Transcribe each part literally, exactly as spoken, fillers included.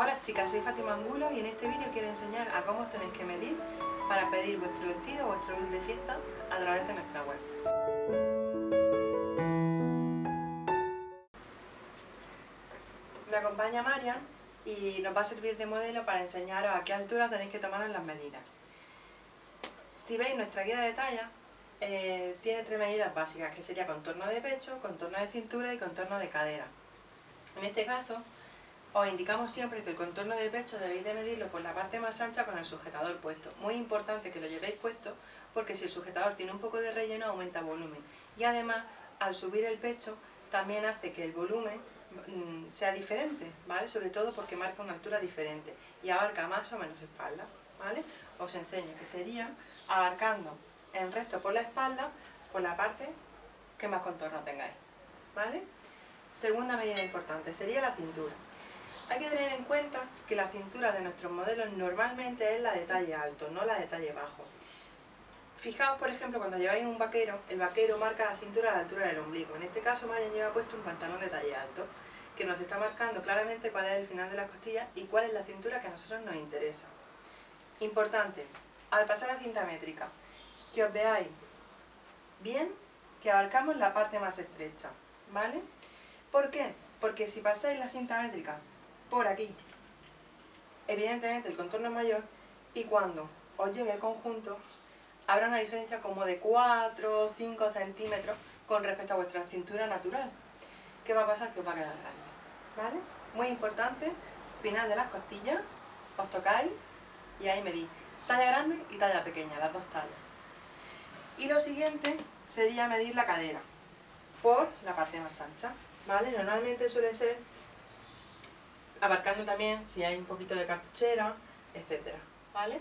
Hola chicas, soy Fátima Angulo y en este vídeo quiero enseñar a cómo os tenéis que medir para pedir vuestro vestido o vuestro look de fiesta a través de nuestra web. Me acompaña María y nos va a servir de modelo para enseñaros a qué altura tenéis que tomaros las medidas. Si veis nuestra guía de talla, eh, tiene tres medidas básicas, que sería contorno de pecho, contorno de cintura y contorno de cadera. En este caso, os indicamos siempre que el contorno de pecho debéis de medirlo por la parte más ancha con el sujetador puesto. Muy importante que lo llevéis puesto porque si el sujetador tiene un poco de relleno aumenta el volumen. Y además, al subir el pecho también hace que el volumen mmm, sea diferente, ¿vale? Sobre todo porque marca una altura diferente y abarca más o menos espalda, ¿vale? Os enseño que sería abarcando el resto por la espalda, por la parte que más contorno tengáis, ¿vale? Segunda medida importante sería la cintura. Hay que tener en cuenta que la cintura de nuestros modelos normalmente es la de talle alto, no la de talle bajo. Fijaos, por ejemplo, cuando lleváis un vaquero, el vaquero marca la cintura a la altura del ombligo. En este caso, María lleva puesto un pantalón de talle alto, que nos está marcando claramente cuál es el final de las costillas y cuál es la cintura que a nosotros nos interesa. Importante, al pasar la cinta métrica, que os veáis bien que abarcamos la parte más estrecha, ¿vale? ¿Por qué? Porque si pasáis la cinta métrica por aquí, evidentemente el contorno es mayor y cuando os llegue el conjunto habrá una diferencia como de cuatro o cinco centímetros con respecto a vuestra cintura natural. ¿Qué va a pasar? Que os va a quedar grande, ¿vale? Muy importante, final de las costillas, os tocáis y ahí medís talla grande y talla pequeña, las dos tallas. Y lo siguiente sería medir la cadera por la parte más ancha, ¿vale? Normalmente suele ser abarcando también si hay un poquito de cartuchera, etcétera, ¿vale?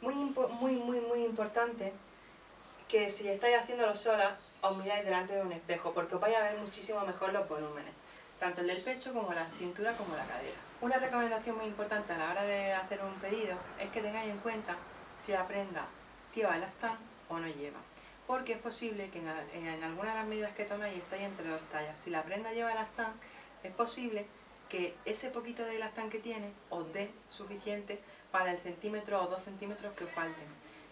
Muy, muy, muy, muy importante que si estáis haciéndolo sola, os miráis delante de un espejo, porque os vais a ver muchísimo mejor los volúmenes, tanto el del pecho como la cintura como la cadera. Una recomendación muy importante a la hora de hacer un pedido es que tengáis en cuenta si la prenda lleva elastán o no lleva, porque es posible que en, en alguna de las medidas que tomáis estáis entre dos tallas. Si la prenda lleva elastán, es posible que ese poquito de elastán que tiene os dé suficiente para el centímetro o dos centímetros que os falten,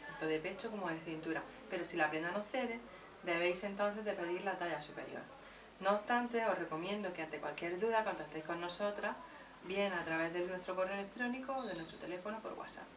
tanto de pecho como de cintura, pero si la prenda no cede, debéis entonces de pedir la talla superior. No obstante, os recomiendo que ante cualquier duda contactéis con nosotras, bien a través de nuestro correo electrónico o de nuestro teléfono por WhatsApp.